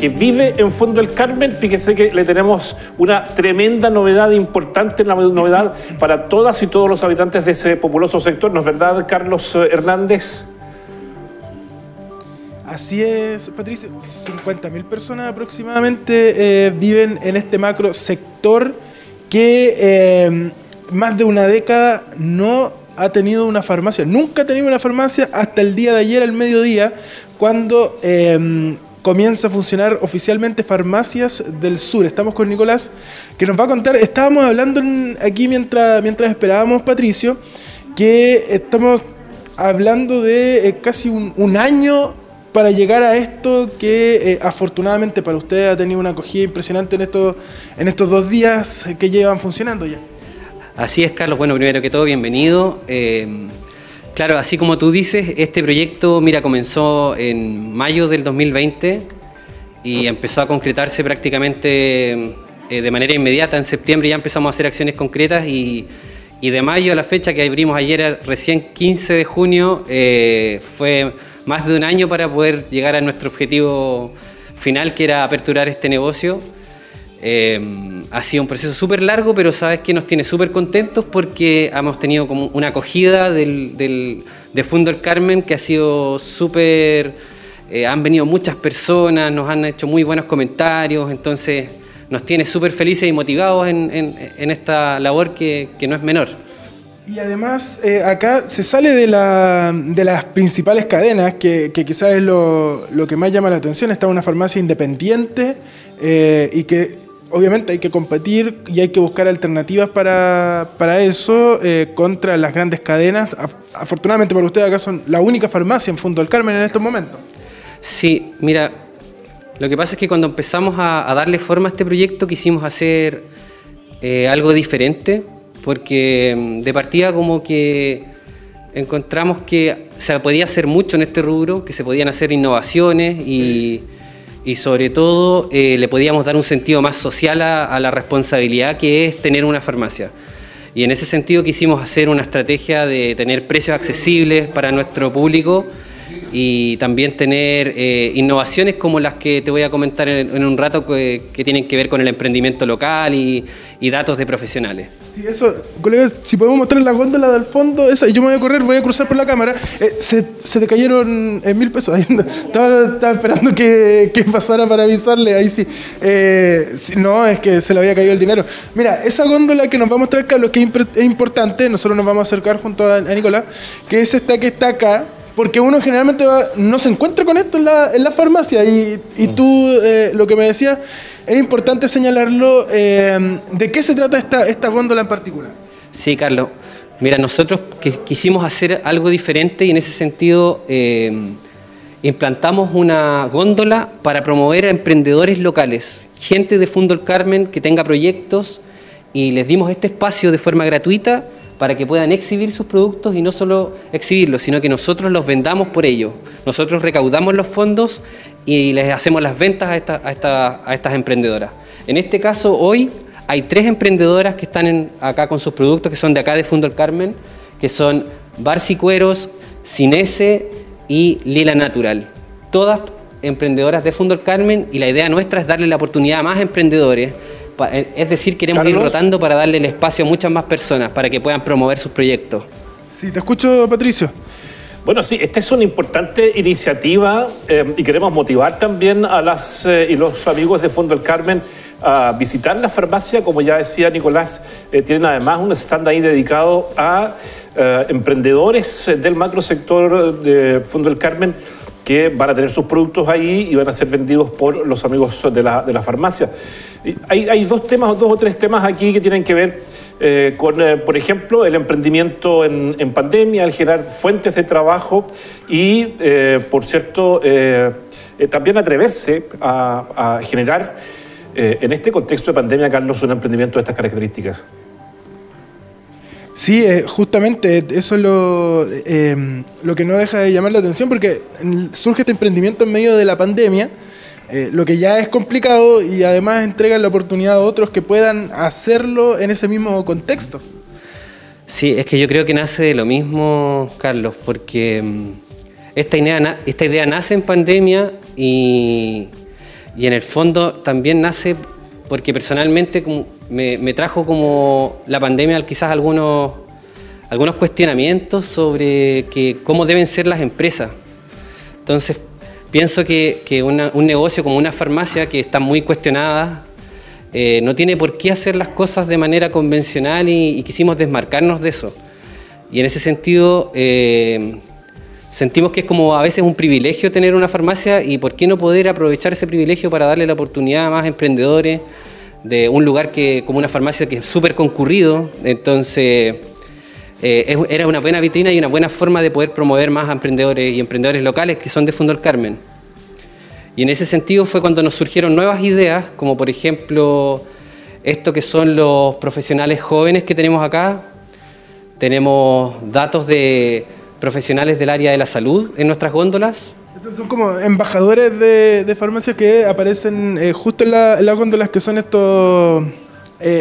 que vive en Fundo El Carmen, fíjese que le tenemos una tremenda novedad, importante novedad para todas y todos los habitantes de ese populoso sector, ¿no es verdad, Carlos Hernández? Así es, Patricio, 50.000 personas aproximadamente viven en este macro sector que más de una década no ha tenido una farmacia, nunca ha tenido una farmacia hasta el día de ayer al mediodía, cuando comienza a funcionar oficialmente Farmacias del Sur. Estamos con Nicolás, que nos va a contar. Estábamos hablando aquí mientras esperábamos, Patricio, que estamos hablando de casi un año para llegar a esto que afortunadamente para ustedes ha tenido una acogida impresionante en estos 2 días que llevan funcionando ya. Así es, Carlos. Bueno, primero que todo, bienvenido. Claro, así como tú dices, este proyecto, mira, comenzó en mayo del 2020 y empezó a concretarse prácticamente de manera inmediata. En septiembre ya empezamos a hacer acciones concretas y de mayo a la fecha que abrimos ayer, recién 15 de junio, fue más de un año para poder llegar a nuestro objetivo final, que era aperturar este negocio. Ha sido un proceso súper largo, pero sabes que nos tiene súper contentos porque hemos tenido como una acogida de Fundo El Carmen que ha sido súper, han venido muchas personas, nos han hecho muy buenos comentarios, entonces nos tiene súper felices y motivados en esta labor que no es menor. Y además acá se sale de las principales cadenas, que quizás es lo que más llama la atención. Está una farmacia independiente y que obviamente hay que competir y hay que buscar alternativas para eso contra las grandes cadenas. Afortunadamente para ustedes acá son la única farmacia en Fundo del Carmen en estos momentos. Sí, mira, lo que pasa es que cuando empezamos a darle forma a este proyecto quisimos hacer algo diferente, porque de partida como que encontramos que se podía hacer mucho en este rubro, que se podían hacer innovaciones y... Sí. Y sobre todo le podíamos dar un sentido más social a la responsabilidad que es tener una farmacia. Y en ese sentido quisimos hacer una estrategia de tener precios accesibles para nuestro público y también tener innovaciones como las que te voy a comentar en un rato, que tienen que ver con el emprendimiento local y datos de profesionales. Sí, eso, colegas, si podemos mostrar la góndola del fondo, esa, yo me voy a correr, voy a cruzar por la cámara. Se le cayeron 1.000 pesos. Estaba esperando que pasara para avisarle. Ahí sí. No, es que se le había caído el dinero. Mira, esa góndola que nos va a mostrar Carlos, que es importante, nosotros nos vamos a acercar junto a Nicolás, que es esta que está acá. Porque uno generalmente no se encuentra con esto en la farmacia y tú lo que me decías, es importante señalarlo. ¿De qué se trata esta góndola en particular? Sí, Carlos. Mira, nosotros quisimos hacer algo diferente y en ese sentido implantamos una góndola para promover a emprendedores locales, gente de Fundo El Carmen que tenga proyectos, y les dimos este espacio de forma gratuita para que puedan exhibir sus productos, y no solo exhibirlos, sino que nosotros los vendamos por ellos. Nosotros recaudamos los fondos y les hacemos las ventas a estas emprendedoras. En este caso, hoy hay 3 emprendedoras que están acá con sus productos, que son de acá de Fundo El Carmen, que son Barsi Cueros, Cinese y Lila Natural. Todas emprendedoras de Fundo El Carmen, y la idea nuestra es darle la oportunidad a más emprendedores. Es decir, queremos, Carlos, ir rotando para darle el espacio a muchas más personas para que puedan promover sus proyectos. Sí, te escucho, Patricio. Bueno, sí, esta es una importante iniciativa y queremos motivar también a las y los amigos de Fundo El Carmen a visitar la farmacia. Como ya decía Nicolás, tienen además un stand ahí dedicado a emprendedores del macro sector de Fundo El Carmen, que van a tener sus productos ahí y van a ser vendidos por los amigos de la farmacia. Hay 2 o 3 temas aquí que tienen que ver con, por ejemplo, el emprendimiento en pandemia, el generar fuentes de trabajo y, por cierto, también atreverse a generar, en este contexto de pandemia, Carlos, un emprendimiento de estas características. Sí, justamente eso es lo que no deja de llamar la atención, porque surge este emprendimiento en medio de la pandemia, lo que ya es complicado, y además entregan la oportunidad a otros que puedan hacerlo en ese mismo contexto. Sí, es que yo creo que nace de lo mismo, Carlos, porque esta idea nace en pandemia y... Y en el fondo también nace porque personalmente me trajo como la pandemia quizás algunos cuestionamientos sobre cómo deben ser las empresas. Entonces pienso que un negocio como una farmacia, que está muy cuestionada, no tiene por qué hacer las cosas de manera convencional, y quisimos desmarcarnos de eso. Y en ese sentido sentimos que es como a veces un privilegio tener una farmacia, y por qué no poder aprovechar ese privilegio para darle la oportunidad a más emprendedores de un lugar como una farmacia que es súper concurrido. Entonces era una buena vitrina y una buena forma de poder promover más a emprendedores y emprendedores locales que son de Fundo El Carmen. Y en ese sentido fue cuando nos surgieron nuevas ideas, como por ejemplo esto que son los profesionales jóvenes que tenemos acá. Tenemos datos de profesionales del área de la salud en nuestras góndolas. Esos son como embajadores de farmacias que aparecen justo en las góndolas, que son estos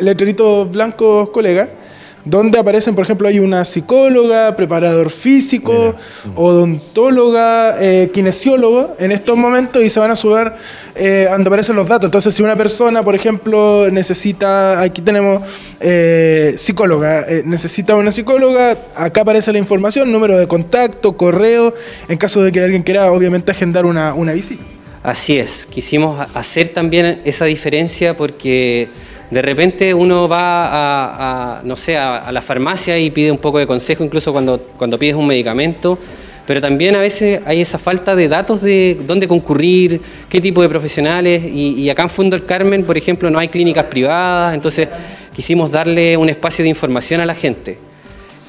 letreritos blancos, colegas, donde aparecen, por ejemplo, hay una psicóloga, preparador físico, odontóloga, kinesiólogo, en estos momentos, y se van a subir donde aparecen los datos. Entonces, si una persona, por ejemplo, necesita, aquí tenemos psicóloga, necesita una psicóloga, acá aparece la información, número de contacto, correo, en caso de que alguien quiera, obviamente, agendar una visita. Así es, quisimos hacer también esa diferencia porque de repente uno va a la farmacia y pide un poco de consejo, incluso cuando pides un medicamento, pero también a veces hay esa falta de datos de dónde concurrir, qué tipo de profesionales, y acá en Fundo El Carmen, por ejemplo, no hay clínicas privadas, entonces quisimos darle un espacio de información a la gente.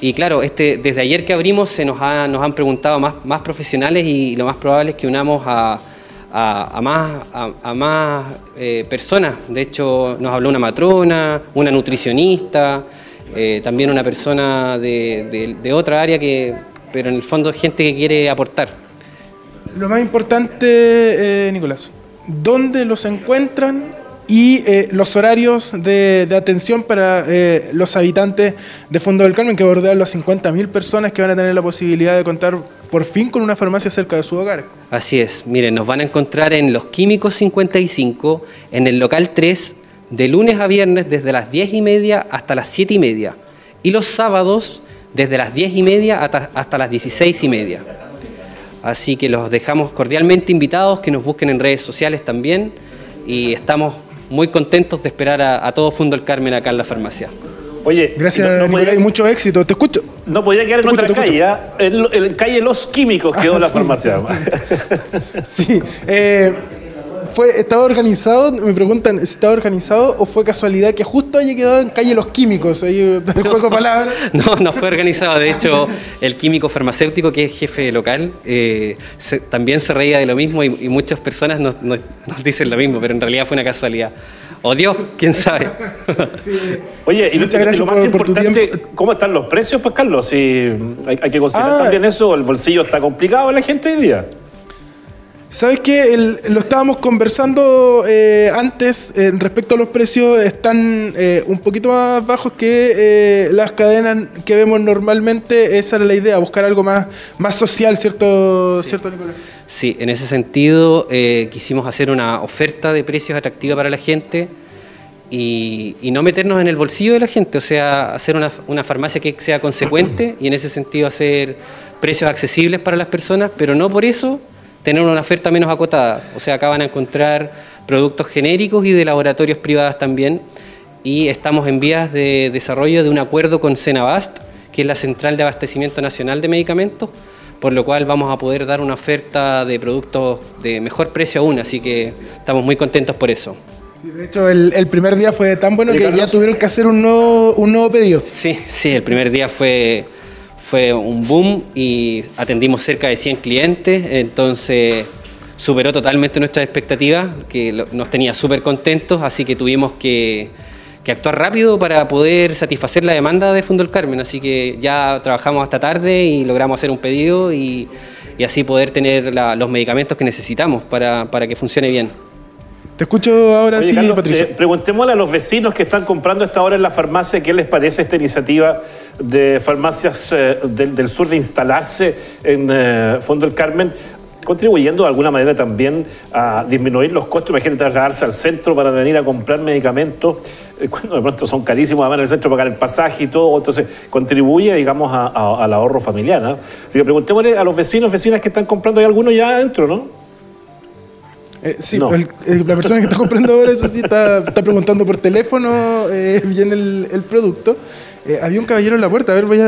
Y claro, desde ayer que abrimos se nos han preguntado más profesionales, y lo más probable es que unamos a más personas. De hecho, nos habló una matrona, una nutricionista, también una persona de otra área, pero en el fondo gente que quiere aportar. Lo más importante, Nicolás, ¿dónde los encuentran y los horarios de atención para los habitantes de Fundo del Carmen, que abordan las 50.000 personas que van a tener la posibilidad de contar por fin con una farmacia cerca de su hogar? Así es, miren, nos van a encontrar en Los Químicos 55, en el local 3, de lunes a viernes desde las 10:30 hasta las 7:30, y los sábados desde las 10:30 hasta las 16:30. Así que los dejamos cordialmente invitados, que nos busquen en redes sociales también, y estamos muy contentos de esperar a todo Fundo El Carmen acá en la farmacia. Oye, gracias, Nicolás, mucho éxito, te escucho. No podía quedar en otra calle, ¿eh? En calle Los Químicos quedó la farmacia. Sí, ¿estaba organizado? Me preguntan si estaba organizado o fue casualidad que justo haya quedado en calle Los Químicos. Ahí juego palabras. No fue organizado. De hecho, el químico farmacéutico, que es jefe local, también se reía de lo mismo, y muchas personas nos dicen lo mismo, pero en realidad fue una casualidad. O Dios, quién sabe. Sí. Oye, y lo más importante, ¿cómo están los precios, pues, Carlos? Si hay que considerar también eso, el bolsillo está complicado de la gente hoy día. ¿Sabes qué? Lo estábamos conversando antes, respecto a los precios, están un poquito más bajos que las cadenas que vemos normalmente. Esa era la idea, buscar algo más social, ¿cierto? Sí. ¿Cierto, Nicolás? Sí, en ese sentido quisimos hacer una oferta de precios atractiva para la gente y no meternos en el bolsillo de la gente, o sea, hacer una farmacia que sea consecuente y en ese sentido hacer precios accesibles para las personas, pero no por eso tener una oferta menos acotada. O sea, acá van a encontrar productos genéricos y de laboratorios privados también, y estamos en vías de desarrollo de un acuerdo con Cenabast, que es la Central de Abastecimiento Nacional de Medicamentos, por lo cual vamos a poder dar una oferta de productos de mejor precio aún, así que estamos muy contentos por eso. Sí, de hecho, el primer día fue tan bueno que ya tuvieron que hacer un nuevo pedido. Sí, el primer día fue un boom y atendimos cerca de 100 clientes, entonces superó totalmente nuestras expectativas, que nos tenía súper contentos, así que tuvimos que actuar rápido para poder satisfacer la demanda de Fundo El Carmen, así que ya trabajamos hasta tarde y logramos hacer un pedido y así poder tener los medicamentos que necesitamos para que funcione bien. Te escucho ahora. Oye, sí, Carlos, Patricia. Preguntémosle a los vecinos que están comprando esta hora en la farmacia qué les parece esta iniciativa de farmacias del sur de instalarse en Fundo El Carmen. contribuyendo de alguna manera también a disminuir los costos. Imagínate trasladarse al centro para venir a comprar medicamentos, cuando de pronto son carísimos, además en el centro pagar el pasaje y todo, entonces contribuye, digamos, al ahorro familiar, ¿no? Así que preguntémosle a los vecinos, vecinas que están comprando, hay algunos ya adentro, ¿no? Sí, no. La persona que está comprando ahora, eso sí, está preguntando por teléfono bien el producto. Había un caballero en la puerta, a ver, voy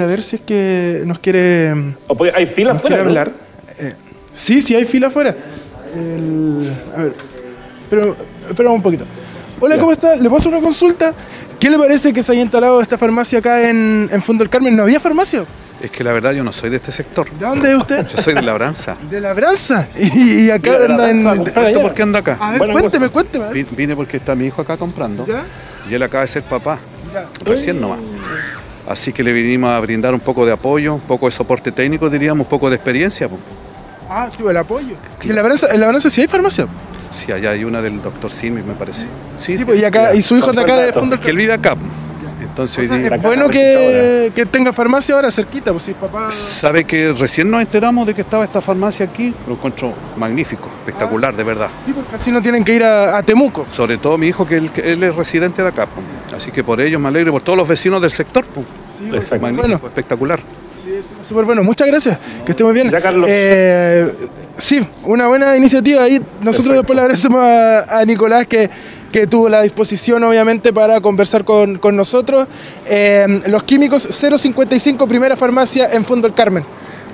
a ver si es que nos quiere... Porque hay fila afuera, ¿no? Hablar. Sí, hay fila afuera. A ver, pero un poquito. Hola, ya. ¿Cómo está? ¿Le paso una consulta? ¿Qué le parece que se haya instalado esta farmacia acá en Fundo El Carmen? ¿No había farmacia? Es que la verdad yo no soy de este sector. ¿De dónde es usted? Yo soy de Labranza. ¿De Labranza? Y acá anda en... ¿Por qué ando acá? A ver, bueno, cuénteme. Vine porque está mi hijo acá comprando. ¿Ya? Y él acaba de ser papá. Ya. Recién nomás. Así que le vinimos a brindar un poco de apoyo, un poco de soporte técnico, diríamos, un poco de experiencia. Ah, sí, el apoyo. Claro. ¿En Labranza sí hay farmacia? Sí, allá hay una del doctor Simi, me parece. Sí, pues, y acá, claro. Y su hijo está acá de fondo. Que él vive acá. Entonces, es bueno que tenga farmacia ahora cerquita, pues si papá... Sabe que recién nos enteramos de que estaba esta farmacia aquí, lo encuentro magnífico, espectacular, de verdad. Sí, porque así no tienen que ir a Temuco. Sobre todo mi hijo, que él es residente de acá, pum. Así que por ellos me alegro, por todos los vecinos del sector, pum. Sí, exacto. Magnífico, bueno. Espectacular. Sí, súper bueno, muchas gracias, que esté muy bien. Ya, Carlos. Sí, una buena iniciativa ahí. Nosotros exacto. Después le agradecemos a Nicolás que tuvo la disposición obviamente para conversar con nosotros. Los Químicos 055, primera farmacia en Fundo El Carmen.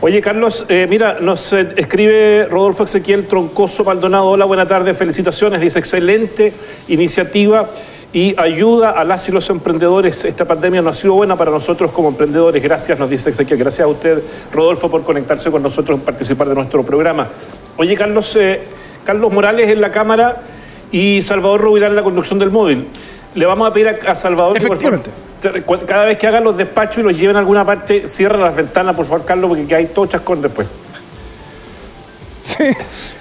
Oye, Carlos, mira, nos escribe Rodolfo Ezequiel Troncoso Maldonado. Hola, buena tarde, felicitaciones. Dice, excelente iniciativa y ayuda a las y los emprendedores. Esta pandemia no ha sido buena para nosotros como emprendedores. Gracias, nos dice Ezequiel. Gracias a usted, Rodolfo, por conectarse con nosotros y participar de nuestro programa. Oye, Carlos, Carlos Morales en la cámara... y Salvador Rubilar en la conducción del móvil. Le vamos a pedir a Salvador que, por favor, cada vez que hagan los despachos y los lleven a alguna parte, cierra las ventanas, por favor, Carlos, porque hay todo chascón después.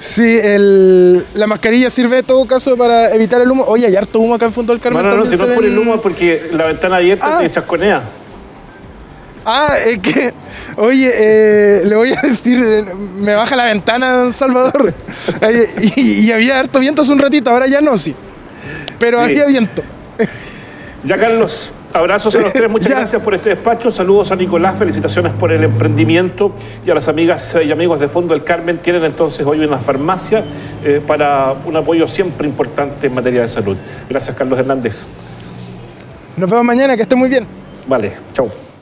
Sí, la mascarilla sirve en todo caso para evitar el humo. Oye, hay harto humo acá en Fundo del Carmen. No, si no es por el humo, es porque la ventana abierta te chasconea. Es que, oye, le voy a decir, me baja la ventana, don Salvador. Y había harto viento hace un ratito, ahora ya no, sí. Pero sí, había viento. Ya, Carlos, abrazos a los tres, muchas gracias por este despacho. Saludos a Nicolás, felicitaciones por el emprendimiento. Y a las amigas y amigos de Fundo El Carmen, tienen entonces hoy una farmacia para un apoyo siempre importante en materia de salud. Gracias, Carlos Hernández. Nos vemos mañana, que esté muy bien. Vale, chao.